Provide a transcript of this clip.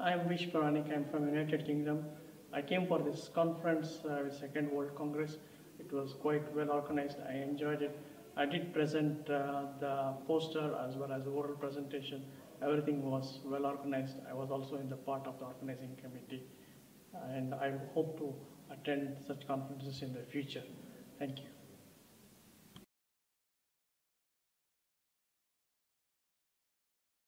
I am Viswanath Puranik. I am from United Kingdom. I came for this conference with Second World Congress. It was quite well organized. I enjoyed it. I did present the poster as well as the oral presentation. Everything was well organized. I was also in the part of the organizing committee, and I hope to attend such conferences in the future. Thank you.